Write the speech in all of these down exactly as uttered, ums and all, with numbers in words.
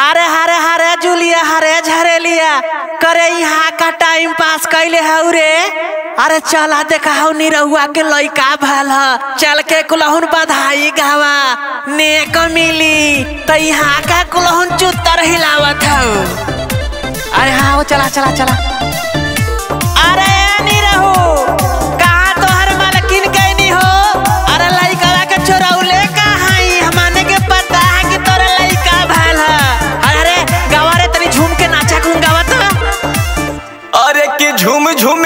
अरे हरे हरे जुलिया हरे झरेलिया करे यहाँ का टाइम पास कैले हऊ रे। अरे चला देखा हऊ निरहुआ के लइका भल चल के कुलहुन बधाई गावा नेक मिली तो यहाँ का कुलहुन चुतर हिलावत हऊ। अरे हाँ वो चला चला चला। अरे निरहू कहाँ तोहर मालकिन गईनी हो। अरे लइका के छोरौले कहाँ हमने के पता है कि तोर लइका भल। अरे गावा रे तनी झूम के नाचा कुन गावत। अरे कि झूम झूम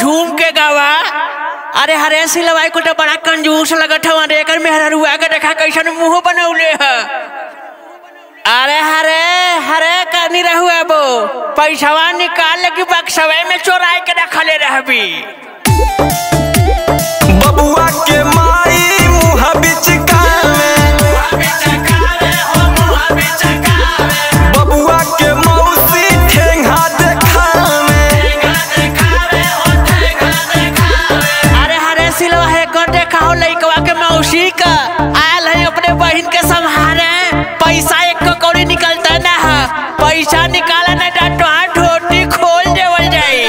झूम के गावा। अरे हरे सिलवाई को तो बड़ा कंजूस लगत हवा देकर मेहरुआ के देखा कैसन मुंह बनौले है। अरे हरे हरे का निरहुआ बो पैसावा निकाल के बक्सवे में चोरा के रखले रहबी। बबुआ के माई मुंह बिचका आयल है अपने बहन के संहारे पैसा एक को कौड़ी निकलता ना है पैसा निकाला ना डांटो ढोटी खोल देवल जाए।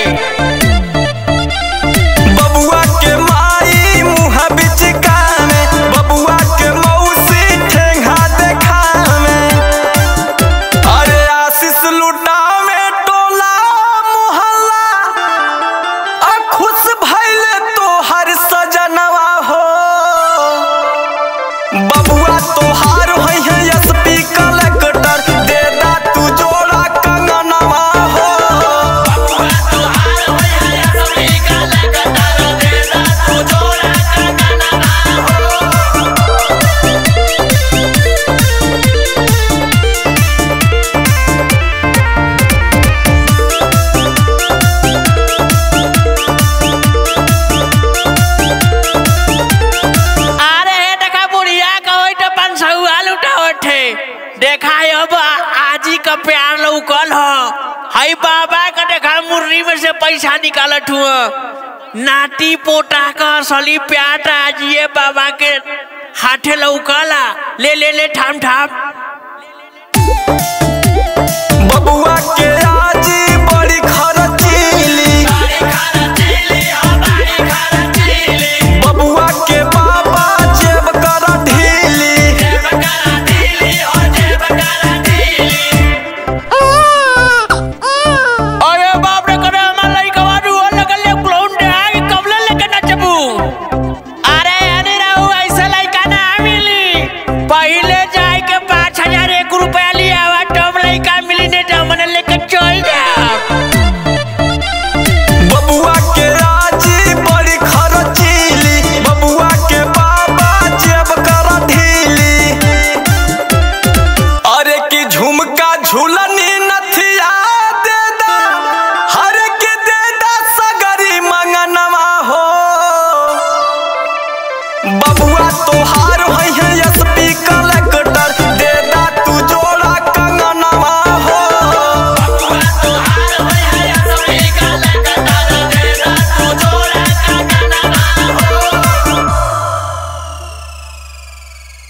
बबुआ के माई मुँह बिचका में बबुआ के मौसी ठेंगा देखा में। अरे आशीष लुटा में टोला मोहल्ला आ खुश भइले तो हर सजनवा हो। बबुआ तोहार है है स्पीकर कटर दे दा तू जोड़ा कंगनवा हो। बबुआ तोहार है है स्पीकर कटर दे दा तू जोड़ा कंगनवा देखा है। अब आजी का प्यार लौकल हो हाई बाबा का देखा मुर्री में से पैसा निकालत हुआ नाटी पोटा का असली प्यार आजी ये बाबा के हाथे लौकला ले ले ले ठाम ठाम। बबुआ के आजी बड़ी खरचीली बड़ी खरचीली हो बड़ी खरचीली। बबुआ के बाबा जेब कर ढीली जेब कर ढीली हो जेब कर ढीली। अरे बाप रे करे हमार लइका वाडू लगल ले क्लाउन दे आगे कबले लेके नाचबू। अरे निरहू ऐसे लइका ना मिली पहले जाए के पाँच हजार एक रुपया ले आवा तब लइका मिली ने जमन लेके चल जा। बबुआ के आजी बड़ी खरचीली बबुआ के बाबा जेब कर ढीली। अरे कि झुमका झूलनी बबुआ तोहार।